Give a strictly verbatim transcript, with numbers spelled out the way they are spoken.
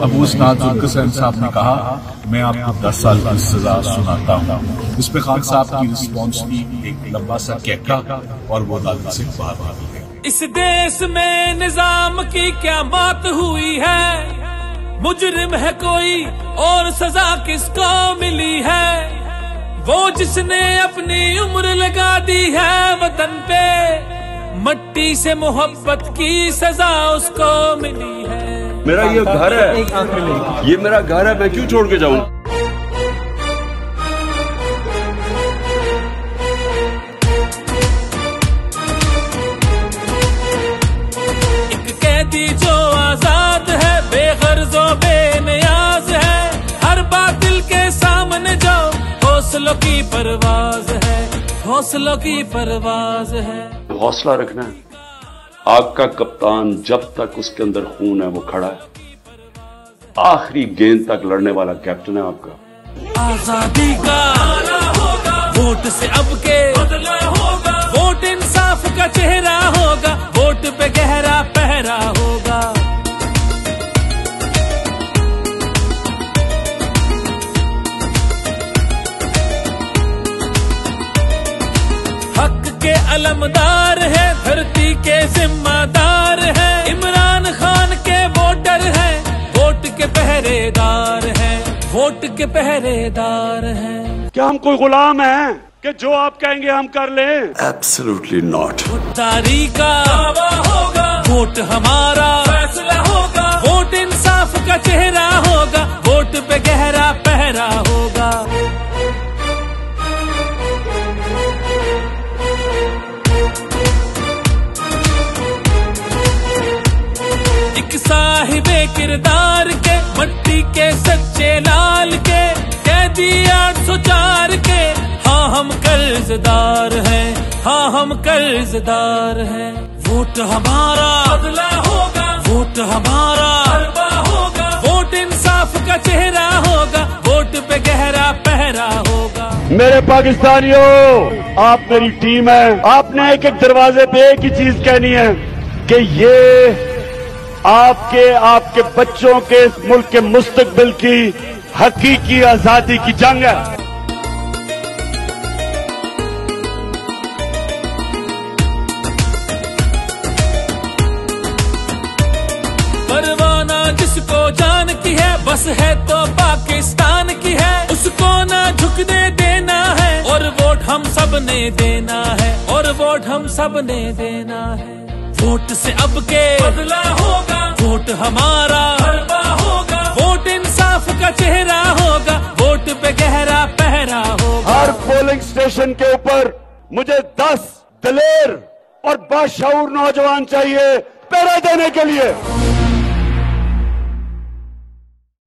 महबूस नाजुल साहब ने कहा, मैं आपको दस साल की सजा सुनाता हूँ। उस पर खान साहब की रिस्पॉन्स की एक लंबा सा कहका और वो अदालत से बाहर आ गए। इस देश में निजाम की क्या बात हुई है, मुजरिम है कोई और सजा किसको मिली है। वो जिसने अपनी उम्र लगा दी है वतन पे, मट्टी से मोहब्बत की सजा उसको मिली है। मेरा ये घर है, ये मेरा घर है, मैं क्यों छोड़ के जाऊं। एक कैदी जो आजाद है, बेगर्जो बेनियाज है, हर बातिल के सामने जो हौसलों की परवाज है, हौसलों की परवाज है। हौसला रखना है। आग का कप्तान जब तक उसके अंदर खून है वो खड़ा है, आखिरी गेंद तक लड़ने वाला कैप्टन है आपका। आजादी का नारा होगा, वोट से अब के बदला होगा, वोट इंसाफ का चेहरा होगा, वोट पे गहरा पहरा होगा। हक के अलमदार है, धरती के जिम्मेदार है, इमरान खान के वोटर है, वोट के पहरेदार है, वोट के पहरेदार है। क्या हम कोई गुलाम हैं कि जो आप कहेंगे हम कर लें? Absolutely not। तारी का दावा होगा, वोट हमारा फैसला होगा, वोट इंसाफ का चेहरा होगा, वोट पे गहरा पहरा होगा। साहिबे किरदार के, मट्टी के सच्चे लाल के, कैदी आठ सौ चार के, हाँ हम कर्जदार हैं, हाँ हम कर्जदार हैं। वोट हमारा बदला होगा, वोट हमारा हलवा होगा, वोट इंसाफ का चेहरा होगा, वोट पे गहरा पहरा होगा। मेरे पाकिस्तानियों, आप मेरी टीम है। आपने एक एक दरवाजे पे एक ही चीज कहनी है कि ये आपके आपके बच्चों के मुल्क के मुस्तकबिल की हकीकी आजादी की जंग है। परवाना जिसको जान की है, बस है तो पाकिस्तान की है, उसको ना झुकने देना है, और वोट हम सब ने देना है, और वोट हम सब ने देना है। वोट से अब के बदला होगा, वोट हमारा हलवा होगा, वोट इंसाफ का चेहरा होगा, वोट पे गहरा पहरा होगा। हर पोलिंग स्टेशन के ऊपर मुझे दस दिलेर और बाशऊर नौजवान चाहिए पहरा देने के लिए।